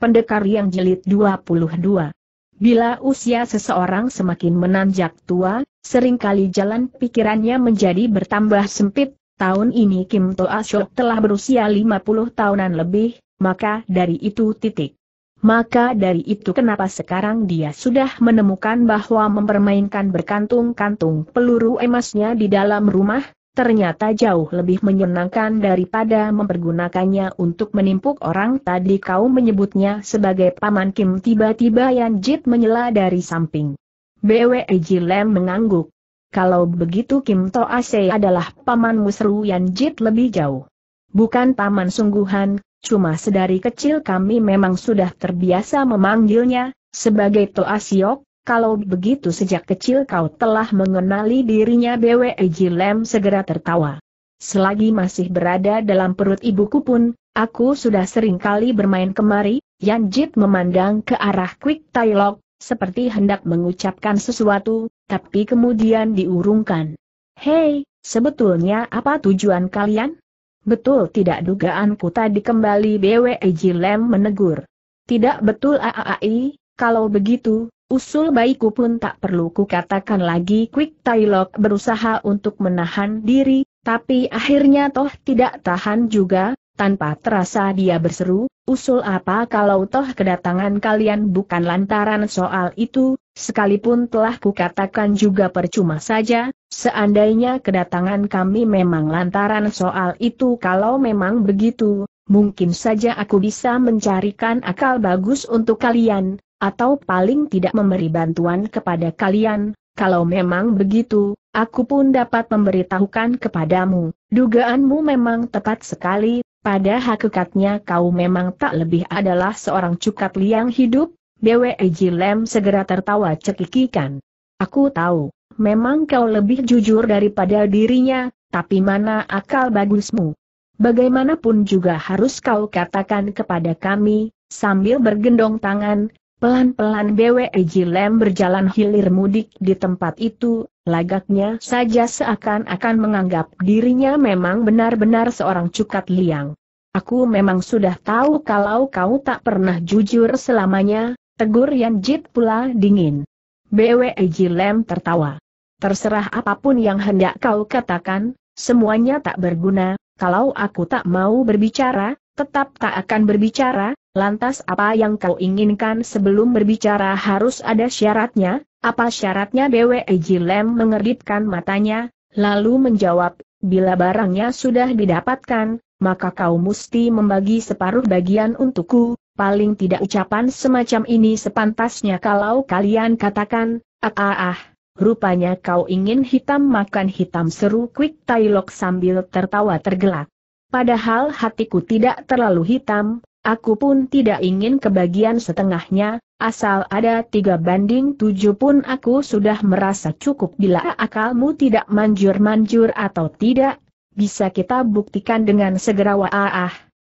Pendekar Riang Jilid 22. Bila usia seseorang semakin menanjak tua, seringkali jalan pikirannya menjadi bertambah sempit. Tahun ini Kim To Asok telah berusia 50 tahunan lebih, Maka dari itu kenapa sekarang dia sudah menemukan bahwa mempermainkan berkantung-kantung peluru emasnya di dalam rumah, ternyata jauh lebih menyenangkan daripada mempergunakannya untuk menimpuk orang. Tadi kau menyebutnya sebagai paman Kim, tiba-tiba Yan Jit menyela dari samping. BWE Jilem mengangguk. Kalau begitu Kim Toa Se adalah pamanmu, seru Yan Jit lebih jauh. Bukan paman sungguhan, cuma sedari kecil kami memang sudah terbiasa memanggilnya sebagai Toa Siok. Kalau begitu sejak kecil kau telah mengenali dirinya. BWE Jilem segera tertawa. Selagi masih berada dalam perut ibuku pun, aku sudah sering kali bermain kemari. Yan Jit memandang ke arah Kwik Tai Lok, seperti hendak mengucapkan sesuatu, tapi kemudian diurungkan. Hei, sebetulnya apa tujuan kalian? Betul tidak dugaanku tadi, kembali BWE Jilem menegur. Tidak betul aai, kalau begitu usul baikku pun tak perlu kukatakan lagi. Kwik Tai Lok berusaha untuk menahan diri, tapi akhirnya toh tidak tahan juga. Tanpa terasa dia berseru, usul apa? Kalau toh kedatangan kalian bukan lantaran soal itu, sekalipun telah kukatakan juga percuma saja. Seandainya kedatangan kami memang lantaran soal itu, kalau memang begitu, mungkin saja aku bisa mencarikan akal bagus untuk kalian, atau paling tidak memberi bantuan kepada kalian. Kalau memang begitu, aku pun dapat memberitahukan kepadamu. Dugaanmu memang tepat sekali, pada hakikatnya kau memang tak lebih adalah seorang cukat liang hidup. BWE Jilem segera tertawa cekikikan. Aku tahu, memang kau lebih jujur daripada dirinya, tapi mana akal bagusmu? Bagaimanapun juga harus kau katakan kepada kami. Sambil bergendong tangan, pelan-pelan BWE Jilem berjalan hilir mudik di tempat itu, lagaknya saja seakan-akan menganggap dirinya memang benar-benar seorang cukat liang. Aku memang sudah tahu kalau kau tak pernah jujur selamanya, tegur Yan Jit pula dingin. BWE Jilem tertawa. Terserah apapun yang hendak kau katakan, semuanya tak berguna. Kalau aku tak mau berbicara, tetap tak akan berbicara. Lantas apa yang kau inginkan? Sebelum berbicara harus ada syaratnya. Apa syaratnya? BWE Jilem mengedipkan matanya, lalu menjawab, bila barangnya sudah didapatkan, maka kau mesti membagi separuh bagian untukku. Paling tidak ucapan semacam ini sepantasnya kalau kalian katakan, rupanya kau ingin hitam makan hitam, seru Kwik Tai Lok sambil tertawa tergelak. Padahal hatiku tidak terlalu hitam. Aku pun tidak ingin kebagian setengahnya, asal ada 3/7 pun aku sudah merasa cukup. Bila akalmu tidak manjur-manjur atau tidak, bisa kita buktikan dengan segera.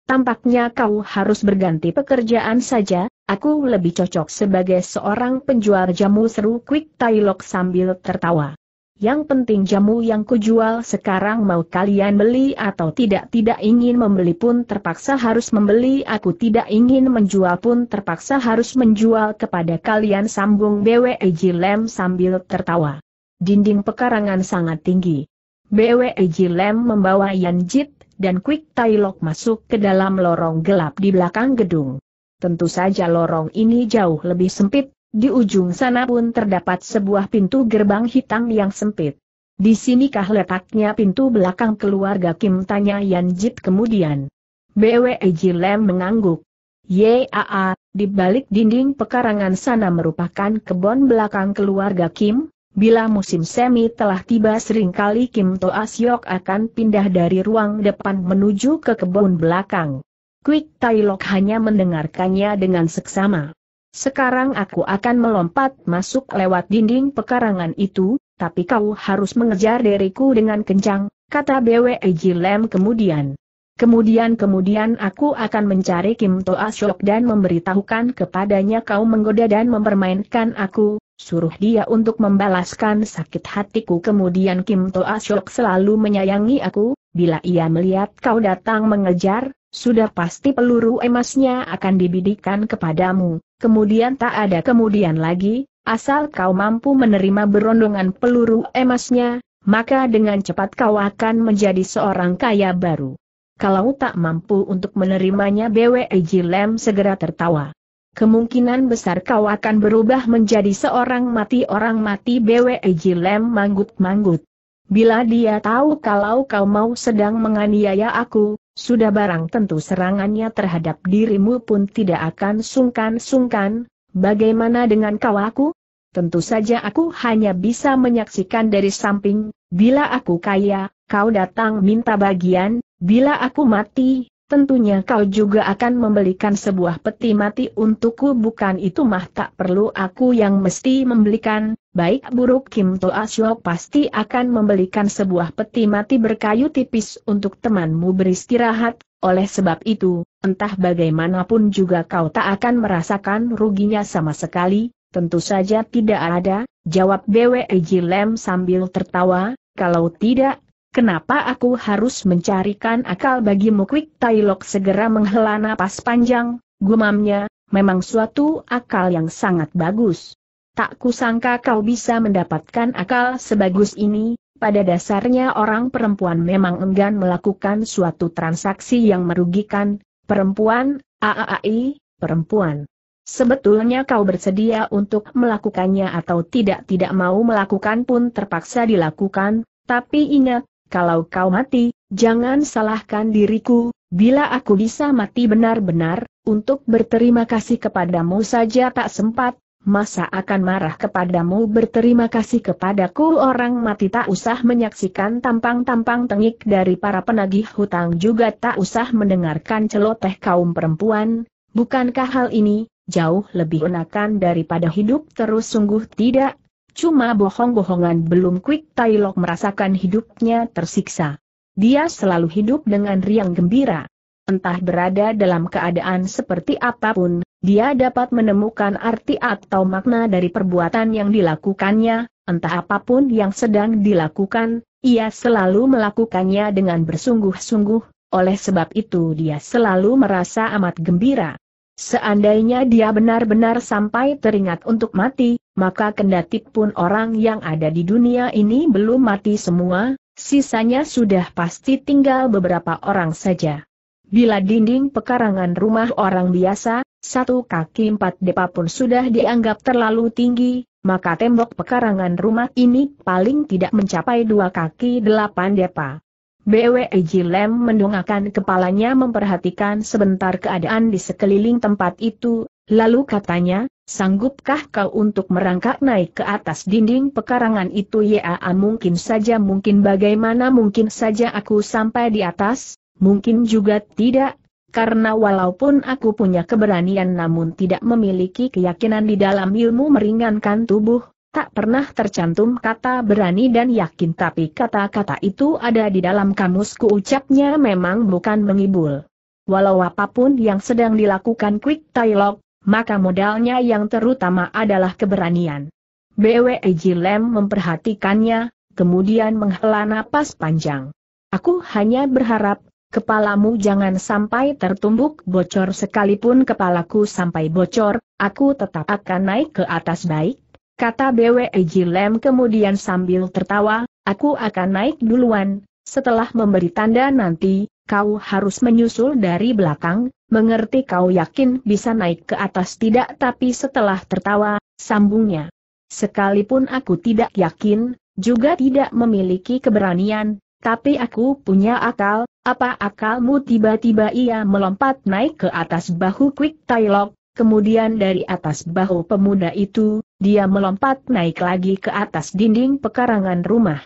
Tampaknya kau harus berganti pekerjaan saja, aku lebih cocok sebagai seorang penjual jamu, seru Kwik Tai Lok sambil tertawa. Yang penting jamu yang kujual sekarang mau kalian beli atau tidak? Tidak ingin membeli pun terpaksa harus membeli. Aku tidak ingin menjual pun terpaksa harus menjual kepada kalian, sambung BWE Jilem sambil tertawa. Dinding pekarangan sangat tinggi. BWE Jilem membawa Yan Jit dan Kwik Tai Lok masuk ke dalam lorong gelap di belakang gedung. Tentu saja lorong ini jauh lebih sempit. Di ujung sana pun terdapat sebuah pintu gerbang hitam yang sempit. Di sinikah letaknya pintu belakang keluarga Kim, tanya Yan Jit kemudian. BWE Jilem mengangguk. Yaa, di balik dinding pekarangan sana merupakan kebun belakang keluarga Kim. Bila musim semi telah tiba seringkali Kim To Asok akan pindah dari ruang depan menuju ke kebun belakang. Kwik Tai Lok hanya mendengarkannya dengan seksama. Sekarang aku akan melompat masuk lewat dinding pekarangan itu, tapi kau harus mengejar diriku dengan kencang, kata BWE Jilem kemudian. Kemudian aku akan mencari Kim To Asok dan memberitahukan kepadanya kau menggoda dan mempermainkan aku, suruh dia untuk membalaskan sakit hatiku. Kemudian Kim To Asok selalu menyayangi aku, bila ia melihat kau datang mengejar, sudah pasti peluru emasnya akan dibidikan kepadamu, kemudian tak ada kemudian lagi, asal kau mampu menerima berondongan peluru emasnya, maka dengan cepat kau akan menjadi seorang kaya baru. Kalau tak mampu untuk menerimanya, BWE Jilem segera tertawa. Kemungkinan besar kau akan berubah menjadi seorang mati orang mati. BWE Jilem manggut-manggut. Bila dia tahu kalau kau mau sedang menganiaya aku, sudah barang tentu serangannya terhadap dirimu pun tidak akan sungkan-sungkan. Bagaimana dengan kau aku? Tentu saja aku hanya bisa menyaksikan dari samping. Bila aku kaya, kau datang minta bagian. Bila aku mati, tentunya kau juga akan membelikan sebuah peti mati untukku. Bukan itu mah tak perlu aku yang mesti membelikan, baik buruk Kim To Asok pasti akan membelikan sebuah peti mati berkayu tipis untuk temanmu beristirahat. Oleh sebab itu, entah bagaimanapun juga kau tak akan merasakan ruginya sama sekali. Tentu saja tidak ada, jawab BWE Jilem sambil tertawa, kalau tidak, kenapa aku harus mencarikan akal bagimu? Kwik Tai Lok segera menghela napas panjang, gumamnya, memang suatu akal yang sangat bagus. Tak kusangka kau bisa mendapatkan akal sebagus ini. Pada dasarnya orang perempuan memang enggan melakukan suatu transaksi yang merugikan. Perempuan, aai, perempuan. Sebetulnya kau bersedia untuk melakukannya atau tidak mau melakukan pun terpaksa dilakukan, tapi ingat, kalau kau mati, jangan salahkan diriku. Bila aku bisa mati benar-benar, untuk berterima kasih kepadamu saja tak sempat, masa akan marah kepadamu berterima kasih kepadaku? Orang mati tak usah menyaksikan tampang-tampang tengik dari para penagih hutang, juga tak usah mendengarkan celoteh kaum perempuan. Bukankah hal ini jauh lebih enakan daripada hidup terus? Sungguh tidak, cuma bohong-bohongan. Belum Kwik Tai Lok merasakan hidupnya tersiksa. Dia selalu hidup dengan riang gembira. Entah berada dalam keadaan seperti apapun, dia dapat menemukan arti atau makna dari perbuatan yang dilakukannya. Entah apapun yang sedang dilakukan, ia selalu melakukannya dengan bersungguh-sungguh. Oleh sebab itu dia selalu merasa amat gembira. Seandainya dia benar-benar sampai teringat untuk mati, maka kendati pun orang yang ada di dunia ini belum mati semua, sisanya sudah pasti tinggal beberapa orang saja. Bila dinding pekarangan rumah orang biasa, satu kaki 4 depa pun sudah dianggap terlalu tinggi, maka tembok pekarangan rumah ini paling tidak mencapai 2 kaki 8 depa. BWE Jilem mendongakkan kepalanya memperhatikan sebentar keadaan di sekeliling tempat itu, lalu katanya, sanggupkah kau untuk merangkak naik ke atas dinding pekarangan itu? Ya, mungkin saja. Mungkin bagaimana? Mungkin saja aku sampai di atas, mungkin juga tidak, karena walaupun aku punya keberanian namun tidak memiliki keyakinan di dalam ilmu meringankan tubuh. Tak pernah tercantum kata berani dan yakin, tapi kata-kata itu ada di dalam kamusku, ucapnya memang bukan mengibul. Walau apapun yang sedang dilakukan Kwik Tai Lok, maka modalnya yang terutama adalah keberanian. BWE Jilem memperhatikannya, kemudian menghela napas panjang. Aku hanya berharap, kepalamu jangan sampai tertumbuk bocor. Sekalipun kepalaku sampai bocor, aku tetap akan naik ke atas, baik? Kata BWE Jilem kemudian sambil tertawa, aku akan naik duluan, setelah memberi tanda nanti, kau harus menyusul dari belakang, mengerti? Kau yakin bisa naik ke atas? Tidak, tapi setelah tertawa, sambungnya. Sekalipun aku tidak yakin, juga tidak memiliki keberanian, tapi aku punya akal. Apa akalmu? Tiba-tiba ia melompat naik ke atas bahu Kwik Tai Lok. Kemudian dari atas bahu pemuda itu, dia melompat naik lagi ke atas dinding pekarangan rumah.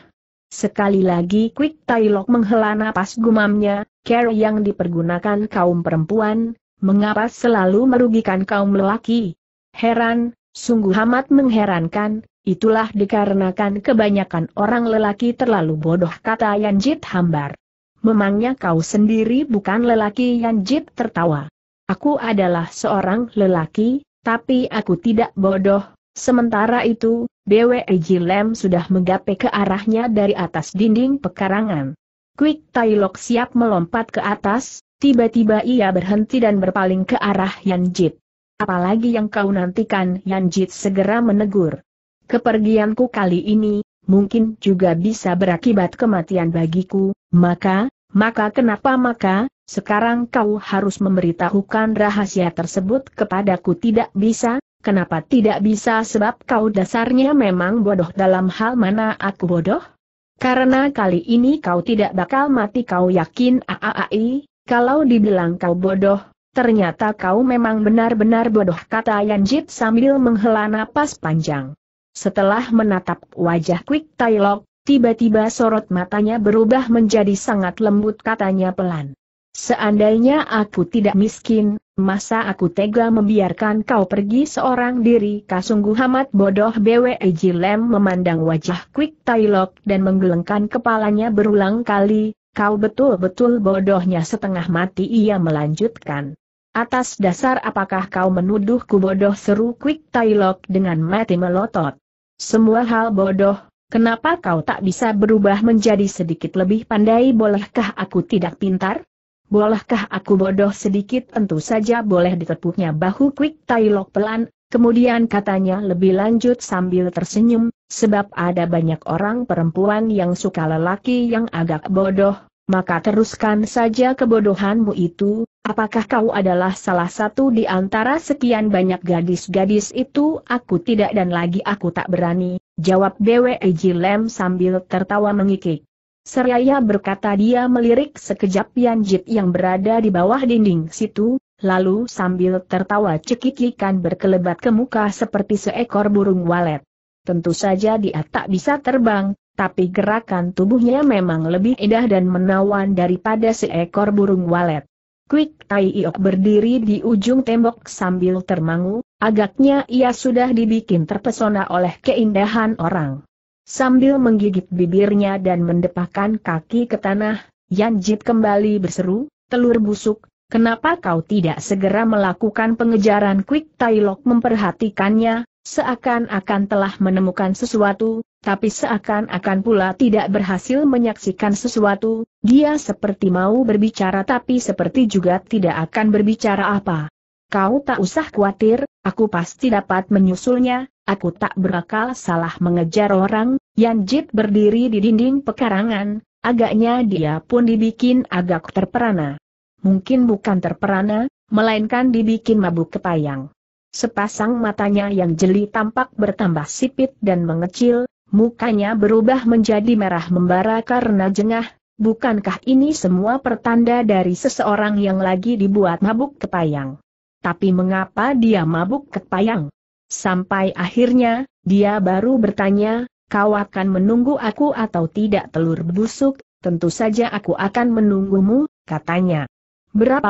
Sekali lagi Kwik Tai Lok menghela napas, gumamnya, cara yang dipergunakan kaum perempuan, mengapa selalu merugikan kaum lelaki? Heran, sungguh amat mengherankan, itulah dikarenakan kebanyakan orang lelaki terlalu bodoh, kata Yan Jit hambar. Memangnya kau sendiri bukan lelaki? Yan Jit tertawa. Aku adalah seorang lelaki, tapi aku tidak bodoh. Sementara itu, BWE Jilem sudah menggapai ke arahnya dari atas dinding pekarangan. Kwik Tai Lok siap melompat ke atas, Tiba-tiba ia berhenti dan berpaling ke arah Yan Jit. Apalagi yang kau nantikan? Yan Jit segera menegur. Kepergianku kali ini, mungkin juga bisa berakibat kematian bagiku, maka, sekarang kau harus memberitahukan rahasia tersebut kepadaku. Tidak bisa. Kenapa tidak bisa? Sebab kau dasarnya memang bodoh. Dalam hal mana aku bodoh? Karena kali ini kau tidak bakal mati. Kau yakin? Aai, kalau dibilang kau bodoh, ternyata kau memang benar-benar bodoh, kata Yan Jit sambil menghela napas panjang. Setelah menatap wajah Kwik Tai Lok, tiba-tiba sorot matanya berubah menjadi sangat lembut. Katanya pelan, seandainya aku tidak miskin, masa aku tega membiarkan kau pergi seorang diri? Kau sungguh amat bodoh. BWE Jilem memandang wajah Kwik Tai Lok dan menggelengkan kepalanya berulang kali. Kau betul-betul bodohnya setengah mati, ia melanjutkan. Atas dasar apakah kau menuduhku bodoh? Seru Kwik Tai Lok dengan mati melotot. Semua hal bodoh. Kenapa kau tak bisa berubah menjadi sedikit lebih pandai? Bolehkah aku tidak pintar? Bolehkah aku bodoh sedikit? Tentu saja boleh, ditepuknya bahu Kwik Tai Lok pelan, kemudian katanya lebih lanjut sambil tersenyum, sebab ada banyak orang perempuan yang suka lelaki yang agak bodoh, maka teruskan saja kebodohanmu itu. Apakah kau adalah salah satu di antara sekian banyak gadis-gadis itu? Aku tidak, dan lagi aku tak berani, jawab BWE Jilem sambil tertawa mengikik. Seraya berkata dia melirik sekejap Yan Jit yang berada di bawah dinding situ, lalu sambil tertawa cekikikan berkelebat ke muka seperti seekor burung walet. Tentu saja dia tak bisa terbang, tapi gerakan tubuhnya memang lebih indah dan menawan daripada seekor burung walet. Kwik Tai Lok berdiri di ujung tembok sambil termangu, agaknya ia sudah dibikin terpesona oleh keindahan orang. Sambil menggigit bibirnya dan mendepakkan kaki ke tanah, Yan Jit kembali berseru, telur busuk, kenapa kau tidak segera melakukan pengejaran? Kwik Tai Lok memperhatikannya, seakan-akan telah menemukan sesuatu, tapi seakan-akan pula tidak berhasil menyaksikan sesuatu. Dia seperti mau berbicara tapi seperti juga tidak akan berbicara apa. Kau tak usah khawatir, aku pasti dapat menyusulnya. Aku tak berakal salah mengejar orang. Yan Jit berdiri di dinding pekarangan, agaknya dia pun dibikin agak terperana. Mungkin bukan terperana, melainkan dibikin mabuk kepayang. Sepasang matanya yang jeli tampak bertambah sipit dan mengecil, mukanya berubah menjadi merah membara karena jengah. Bukankah ini semua pertanda dari seseorang yang lagi dibuat mabuk kepayang? Tapi mengapa dia mabuk kepayang? Sampai akhirnya, dia baru bertanya, kau akan menunggu aku atau tidak telur busuk? Tentu saja aku akan menunggumu, katanya. Berapa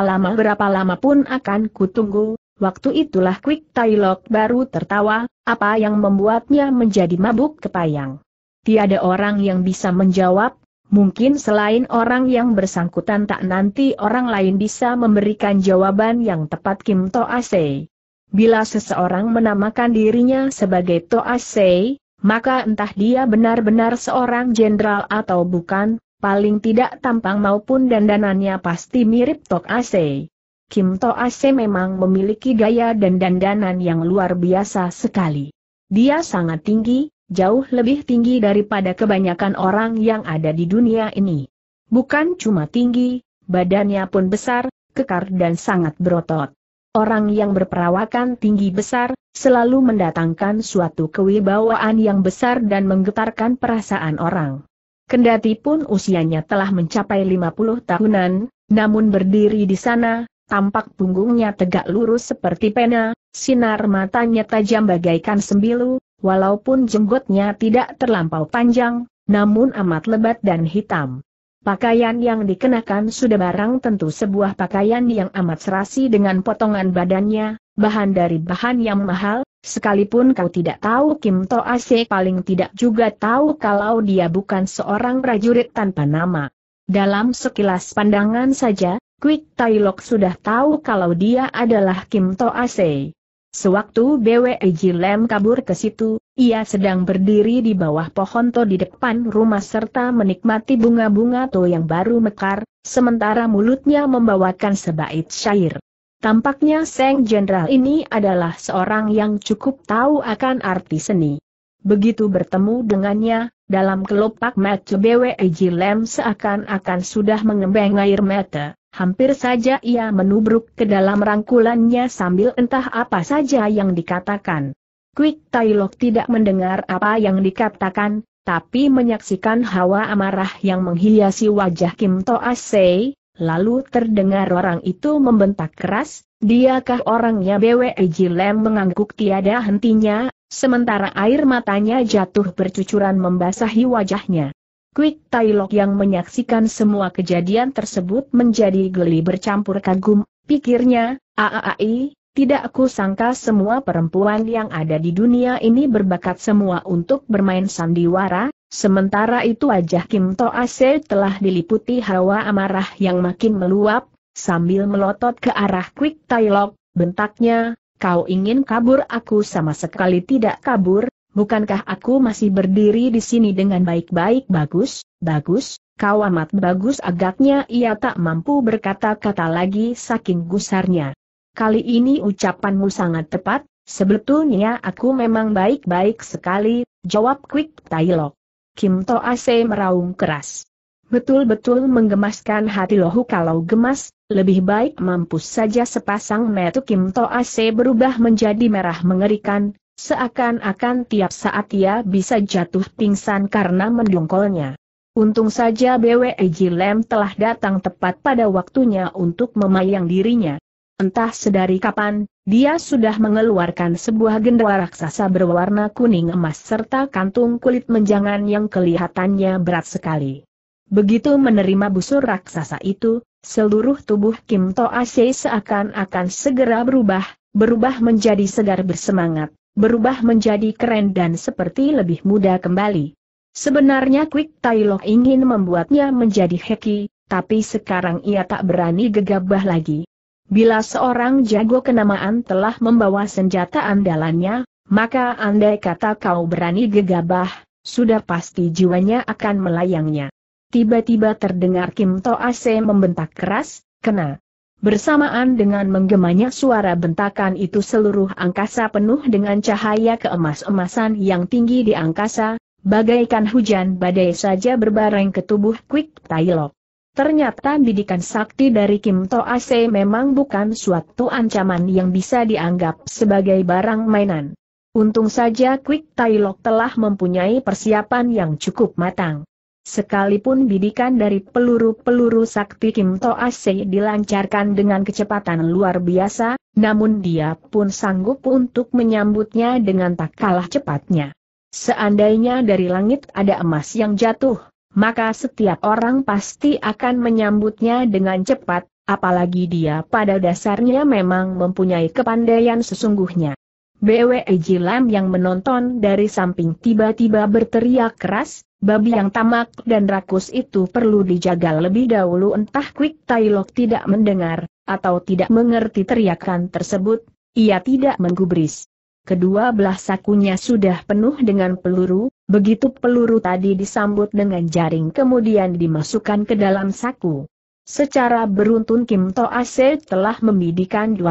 lama pun akan kutunggu. Waktu itulah Kwik Tai Lok baru tertawa, apa yang membuatnya menjadi mabuk kepayang? Tiada orang yang bisa menjawab, mungkin selain orang yang bersangkutan. Tak nanti orang lain bisa memberikan jawaban yang tepat. Kim Toa Se. Bila seseorang menamakan dirinya sebagai Toa Se, maka entah dia benar-benar seorang jenderal atau bukan, paling tidak tampang maupun dandanannya pasti mirip Toa Se. Kim Toa Se memang memiliki gaya dan dandanan yang luar biasa sekali. Dia sangat tinggi, jauh lebih tinggi daripada kebanyakan orang yang ada di dunia ini. Bukan cuma tinggi, badannya pun besar, kekar dan sangat berotot. Orang yang berperawakan tinggi besar, selalu mendatangkan suatu kewibawaan yang besar dan menggetarkan perasaan orang. Kendati pun usianya telah mencapai 50 tahunan, namun berdiri di sana, tampak punggungnya tegak lurus seperti pena, sinar matanya tajam bagaikan sembilu, walaupun jenggotnya tidak terlampau panjang, namun amat lebat dan hitam. Pakaian yang dikenakan sudah barang tentu sebuah pakaian yang amat serasi dengan potongan badannya, bahan dari bahan yang mahal, sekalipun kau tidak tahu Kim Toa Se paling tidak juga tahu kalau dia bukan seorang prajurit tanpa nama. Dalam sekilas pandangan saja, Kwik Tai Lok sudah tahu kalau dia adalah Kim Toa Se. Sewaktu BWE Jilem kabur ke situ, ia sedang berdiri di bawah pohon to di depan rumah serta menikmati bunga-bunga to yang baru mekar, sementara mulutnya membawakan sebaik syair. Tampaknya Seng Jenderal ini adalah seorang yang cukup tahu akan arti seni. Begitu bertemu dengannya, dalam kelopak mata BWE Jilem seakan-akan sudah mengembang air mata, hampir saja ia menubruk ke dalam rangkulannya sambil entah apa saja yang dikatakan. Kwik Tai Lok tidak mendengar apa yang dikatakan, tapi menyaksikan hawa amarah yang menghiasi wajah Kim Toa Se. Lalu terdengar orang itu membentak keras, diakah orangnya? BWE Jilem mengangguk tiada hentinya, sementara air matanya jatuh bercucuran membasahi wajahnya. Kwik Tai Lok yang menyaksikan semua kejadian tersebut menjadi geli bercampur kagum, pikirnya, aai, tidak aku sangka semua perempuan yang ada di dunia ini berbakat semua untuk bermain sandiwara. Sementara itu wajah Kim Toa Se telah diliputi hawa amarah yang makin meluap, sambil melotot ke arah Kwik Tai Lok, bentaknya, kau ingin kabur? Aku sama sekali tidak kabur, bukankah aku masih berdiri di sini dengan baik-baik? Bagus, bagus, kau amat bagus. Agaknya ia tak mampu berkata-kata lagi saking gusarnya. Kali ini ucapanmu sangat tepat, sebetulnya aku memang baik-baik sekali, jawab Kwik Tai Lok. Kim Toa Se meraung keras. Betul-betul menggemaskan hati lohu. Kalau gemas, lebih baik mampus saja. Sepasang mata Kim Toa Se berubah menjadi merah mengerikan, seakan-akan tiap saat ia bisa jatuh pingsan karena mendongkolnya. Untung saja BWE Jilem telah datang tepat pada waktunya untuk memayang dirinya. Entah sedari kapan, dia sudah mengeluarkan sebuah gendawa raksasa berwarna kuning emas serta kantung kulit menjangan yang kelihatannya berat sekali. Begitu menerima busur raksasa itu, seluruh tubuh Kim Toa Se seakan-akan segera berubah menjadi segar bersemangat, berubah menjadi keren dan seperti lebih muda kembali. Sebenarnya Kwik Tai Lok ingin membuatnya menjadi heki, tapi sekarang ia tak berani gegabah lagi. Bila seorang jago kenamaan telah membawa senjata andalannya, maka andai kata kau berani gegabah, sudah pasti jiwanya akan melayangnya. Tiba-tiba terdengar Kim Toa Se membentak keras, kena. Bersamaan dengan menggemanya suara bentakan itu seluruh angkasa penuh dengan cahaya keemas-emasan yang tinggi di angkasa, bagaikan hujan badai saja berbareng ke tubuh Kwik Tai Lok. Ternyata bidikan sakti dari Kim Toa Se memang bukan suatu ancaman yang bisa dianggap sebagai barang mainan. Untung saja Kwik Tai Lok telah mempunyai persiapan yang cukup matang. Sekalipun bidikan dari peluru-peluru sakti Kim Toa Se dilancarkan dengan kecepatan luar biasa, namun dia pun sanggup untuk menyambutnya dengan tak kalah cepatnya. Seandainya dari langit ada emas yang jatuh, maka setiap orang pasti akan menyambutnya dengan cepat, apalagi dia pada dasarnya memang mempunyai kepandaian sesungguhnya. BWE Jilem yang menonton dari samping tiba-tiba berteriak keras, babi yang tamak dan rakus itu perlu dijaga lebih dahulu. Entah Kwik Tai Lok tidak mendengar, atau tidak mengerti teriakan tersebut, ia tidak menggubris. Kedua belah sakunya sudah penuh dengan peluru, begitu peluru tadi disambut dengan jaring kemudian dimasukkan ke dalam saku. Secara beruntun Kim Toa Se telah membidikan 21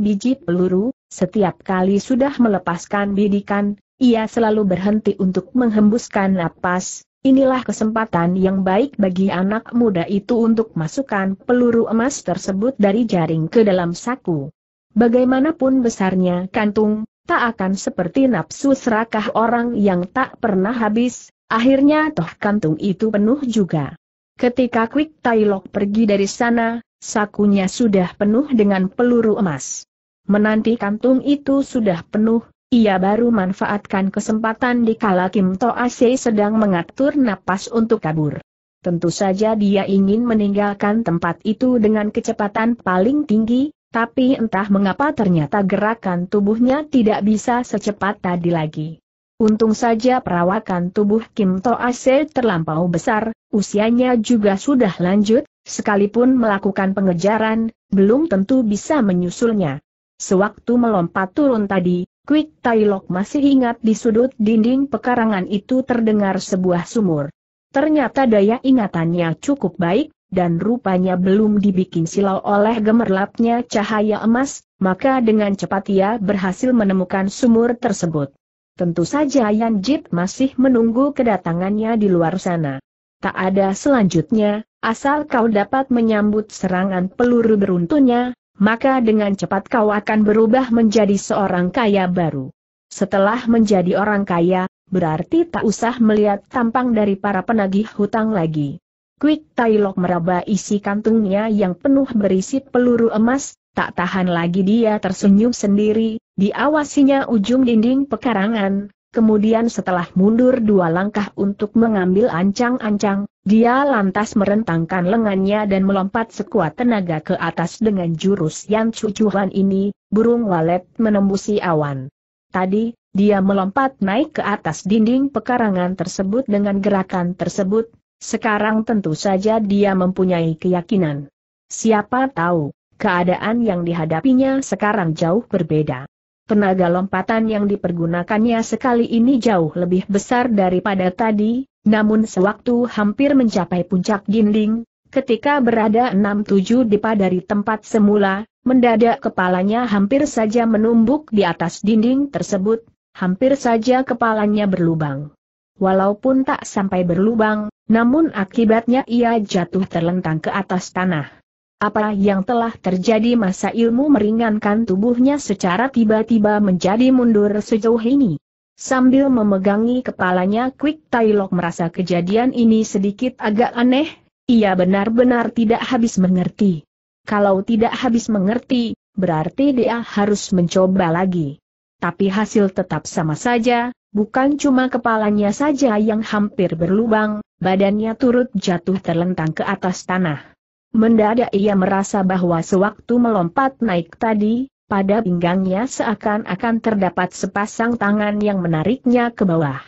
biji peluru, setiap kali sudah melepaskan bidikan, ia selalu berhenti untuk menghembuskan napas. Inilah kesempatan yang baik bagi anak muda itu untuk masukkan peluru emas tersebut dari jaring ke dalam saku. Bagaimanapun besarnya kantung, tak akan seperti nafsu serakah orang yang tak pernah habis, akhirnya toh kantung itu penuh juga. Ketika Kwik Tai Lok pergi dari sana, sakunya sudah penuh dengan peluru emas. Menanti kantung itu sudah penuh, ia baru manfaatkan kesempatan dikala Kim Toa Se sedang mengatur napas untuk kabur. Tentu saja dia ingin meninggalkan tempat itu dengan kecepatan paling tinggi, tapi entah mengapa ternyata gerakan tubuhnya tidak bisa secepat tadi lagi. Untung saja perawakan tubuh Kim Toa Se terlampau besar, usianya juga sudah lanjut, sekalipun melakukan pengejaran, belum tentu bisa menyusulnya. Sewaktu melompat turun tadi, Kwik Tai Lok masih ingat di sudut dinding pekarangan itu terdengar sebuah sumur. Ternyata daya ingatannya cukup baik, dan rupanya belum dibikin silau oleh gemerlapnya cahaya emas, maka dengan cepat ia berhasil menemukan sumur tersebut. Tentu saja Yan Jit masih menunggu kedatangannya di luar sana. Tak ada selanjutnya, asal kau dapat menyambut serangan peluru beruntunnya, maka dengan cepat kau akan berubah menjadi seorang kaya baru. Setelah menjadi orang kaya, berarti tak usah melihat tampang dari para penagih hutang lagi. Kwik Tai Lok meraba isi kantungnya yang penuh berisi peluru emas, tak tahan lagi dia tersenyum sendiri, diawasinya ujung dinding pekarangan. Kemudian setelah mundur dua langkah untuk mengambil ancang-ancang, dia lantas merentangkan lengannya dan melompat sekuat tenaga ke atas dengan jurus yang cucuhan ini, burung walet menembusi awan. Tadi, dia melompat naik ke atas dinding pekarangan tersebut dengan gerakan tersebut, sekarang tentu saja dia mempunyai keyakinan. Siapa tahu, keadaan yang dihadapinya sekarang jauh berbeda. Tenaga lompatan yang dipergunakannya sekali ini jauh lebih besar daripada tadi, namun sewaktu hampir mencapai puncak dinding, ketika berada 6-7 depa dari tempat semula, mendadak kepalanya hampir saja menumbuk di atas dinding tersebut, hampir saja kepalanya berlubang. Walaupun tak sampai berlubang, namun akibatnya ia jatuh terlentang ke atas tanah. Apa yang telah terjadi? Masa ilmu meringankan tubuhnya secara tiba-tiba menjadi mundur sejauh ini. Sambil memegangi kepalanya, Kwik Tai Lok merasa kejadian ini sedikit agak aneh, ia benar-benar tidak habis mengerti. Kalau tidak habis mengerti, berarti dia harus mencoba lagi. Tapi hasil tetap sama saja, bukan cuma kepalanya saja yang hampir berlubang, badannya turut jatuh terlentang ke atas tanah. Mendadak ia merasa bahwa sewaktu melompat naik tadi, pada pinggangnya seakan-akan terdapat sepasang tangan yang menariknya ke bawah.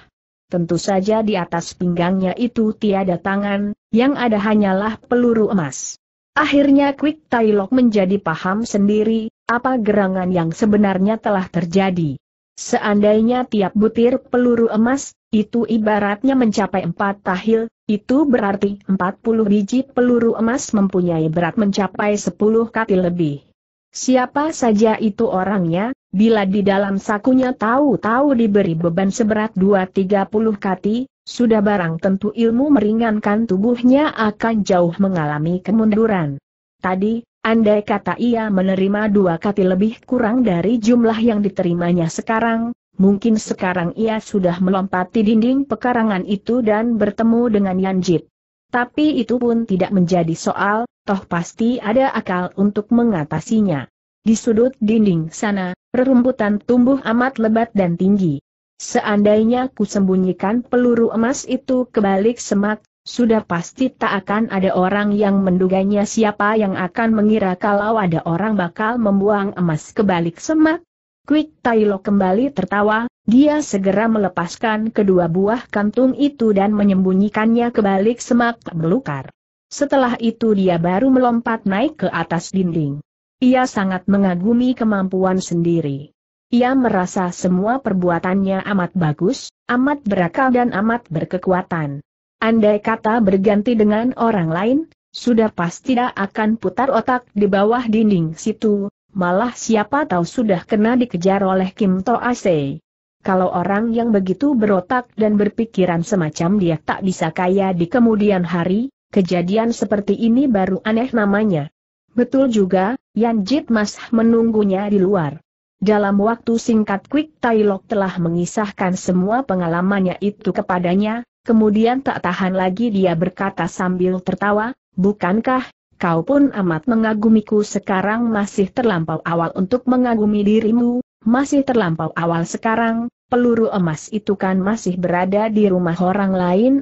Tentu saja di atas pinggangnya itu tiada tangan, yang ada hanyalah peluru emas. Akhirnya Kwik Tai Lok menjadi paham sendiri, apa gerangan yang sebenarnya telah terjadi. Seandainya tiap butir peluru emas, itu ibaratnya mencapai 4 tahil, itu berarti 40 biji peluru emas mempunyai berat mencapai 10 katil lebih. Siapa saja itu orangnya, bila di dalam sakunya tahu-tahu diberi beban seberat 2-30 kati, sudah barang tentu ilmu meringankan tubuhnya akan jauh mengalami kemunduran. Tadi, andai kata ia menerima 2 katil lebih kurang dari jumlah yang diterimanya sekarang, mungkin sekarang ia sudah melompati dinding pekarangan itu dan bertemu dengan Yan Jit. Tapi itu pun tidak menjadi soal, toh pasti ada akal untuk mengatasinya. Di sudut dinding sana, rerumputan tumbuh amat lebat dan tinggi. Seandainya kusembunyikan peluru emas itu ke balik semak, sudah pasti tak akan ada orang yang menduganya. Siapa yang akan mengira kalau ada orang bakal membuang emas ke balik semak? Kwik Tai Lok kembali tertawa, dia segera melepaskan kedua buah kantung itu dan menyembunyikannya ke balik semak belukar. Setelah itu dia baru melompat naik ke atas dinding. Ia sangat mengagumi kemampuan sendiri. Ia merasa semua perbuatannya amat bagus, amat berakal dan amat berkekuatan. Andai kata berganti dengan orang lain, sudah pasti dia akan putar otak di bawah dinding situ. Malah siapa tahu sudah kena dikejar oleh Kim Toa Se. Kalau orang yang begitu berotak dan berpikiran semacam dia tak bisa kaya di kemudian hari, kejadian seperti ini baru aneh namanya. Betul juga, Yan Jit masih menunggunya di luar. Dalam waktu singkat Kwik Tai Lok telah mengisahkan semua pengalamannya itu kepadanya, kemudian tak tahan lagi dia berkata sambil tertawa, "Bukankah kau pun amat mengagumiku? Sekarang masih terlampau awal untuk mengagumi dirimu, masih terlampau awal sekarang, peluru emas itu kan masih berada di rumah orang lain,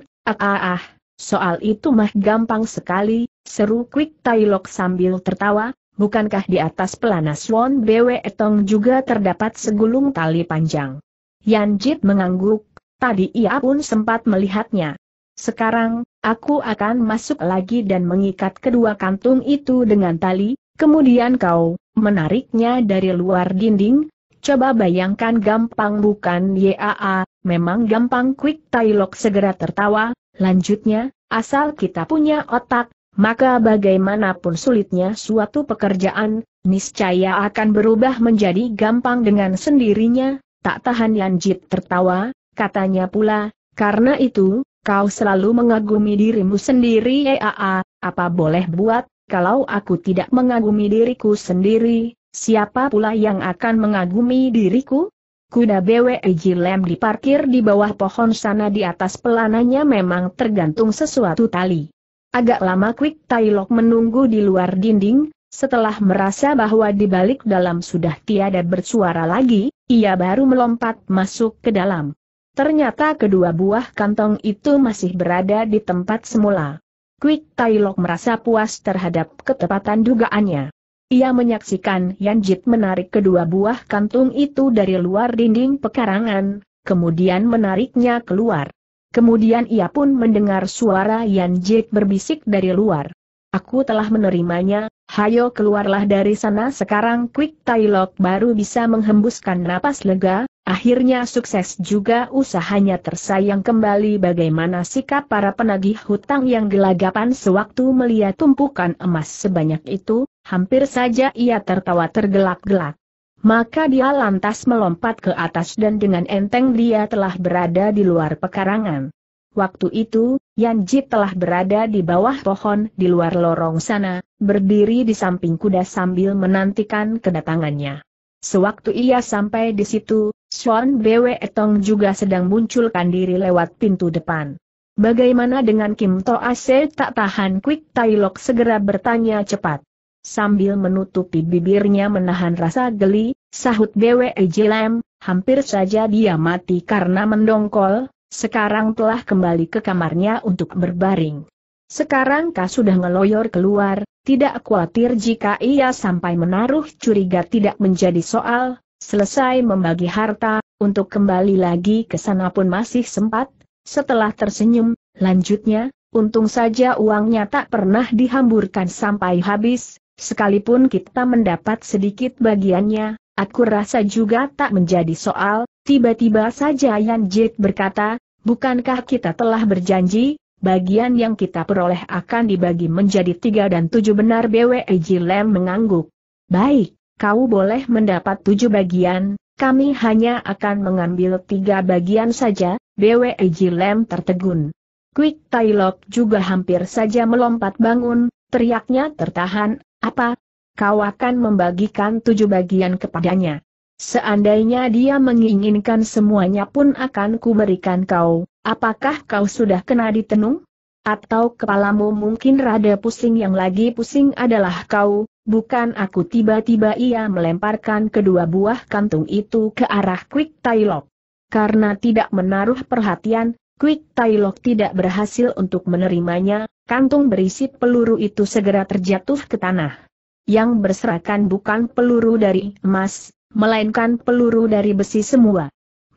soal itu mah gampang sekali," seru Kwik Tai Lok sambil tertawa, "bukankah di atas pelana Swan Bwe Tong juga terdapat segulung tali panjang?" Yan Jit mengangguk, tadi ia pun sempat melihatnya. "Sekarang, aku akan masuk lagi dan mengikat kedua kantung itu dengan tali, kemudian kau menariknya dari luar dinding. Coba bayangkan, gampang bukan?" "Yaa, memang gampang." Kwik Tai Lok segera tertawa, "Lanjutnya, asal kita punya otak, maka bagaimanapun sulitnya suatu pekerjaan, niscaya akan berubah menjadi gampang dengan sendirinya. Tak tahan Yan Jit tertawa, katanya pula, karena itu, kau selalu mengagumi dirimu sendiri. Apa boleh buat, kalau aku tidak mengagumi diriku sendiri, siapa pula yang akan mengagumi diriku? Kuda BWE Jilem diparkir di bawah pohon sana, di atas pelananya memang tergantung sesuatu tali. Agak lama Kwik Tai Lok menunggu di luar dinding, setelah merasa bahwa di balik dalam sudah tiada bersuara lagi, ia baru melompat masuk ke dalam. Ternyata kedua buah kantong itu masih berada di tempat semula. Kwik Tai Lok merasa puas terhadap ketepatan dugaannya. Ia menyaksikan Yan Jit menarik kedua buah kantung itu dari luar dinding pekarangan, kemudian menariknya keluar. Kemudian ia pun mendengar suara Yan Jit berbisik dari luar. Aku telah menerimanya, hayo keluarlah dari sana sekarang. Kwik Tai Lok baru bisa menghembuskan napas lega, akhirnya sukses juga usahanya tersayang kembali bagaimana sikap para penagih hutang yang gelagapan sewaktu melihat tumpukan emas sebanyak itu, hampir saja ia tertawa tergelak-gelak. Maka dia lantas melompat ke atas dan dengan enteng dia telah berada di luar pekarangan. Waktu itu, Yan Jit telah berada di bawah pohon di luar lorong sana, berdiri di samping kuda sambil menantikan kedatangannya. Sewaktu ia sampai di situ, Swan Bwe Tong juga sedang munculkan diri lewat pintu depan. Bagaimana dengan Kim Toa Se? Tak tahan Kwik Tai Lok segera bertanya cepat. Sambil menutupi bibirnya menahan rasa geli, sahut BWE Jilem, hampir saja dia mati karena mendongkol, sekarang telah kembali ke kamarnya untuk berbaring. Sekarang kau sudah ngeloyor keluar, tidak khawatir jika ia sampai menaruh curiga tidak menjadi soal, selesai membagi harta, untuk kembali lagi ke sana pun masih sempat. Setelah tersenyum, lanjutnya, untung saja uangnya tak pernah dihamburkan sampai habis. Sekalipun kita mendapat sedikit bagiannya, aku rasa juga tak menjadi soal. Tiba-tiba saja Yan Jit berkata, bukankah kita telah berjanji, bagian yang kita peroleh akan dibagi menjadi 3 dan 7? Benar, BWE Jilem mengangguk. Baik, kau boleh mendapat 7 bagian, kami hanya akan mengambil 3 bagian saja. BWE Jilem tertegun. Kwik Tai Lok juga hampir saja melompat bangun, teriaknya tertahan. Apa? Kau akan membagikan 7 bagian kepadanya. Seandainya dia menginginkan semuanya pun akan kuberikan kau. Apakah kau sudah kena ditenung? Atau kepalamu mungkin rada pusing? Yang lagi pusing adalah kau, bukan aku. Tiba-tiba ia melemparkan kedua buah kantung itu ke arah Kwik Tai Lok. Karena tidak menaruh perhatian, Kwik Tai Lok tidak berhasil untuk menerimanya, kantung berisi peluru itu segera terjatuh ke tanah. Yang berserakan bukan peluru dari emas, melainkan peluru dari besi semua.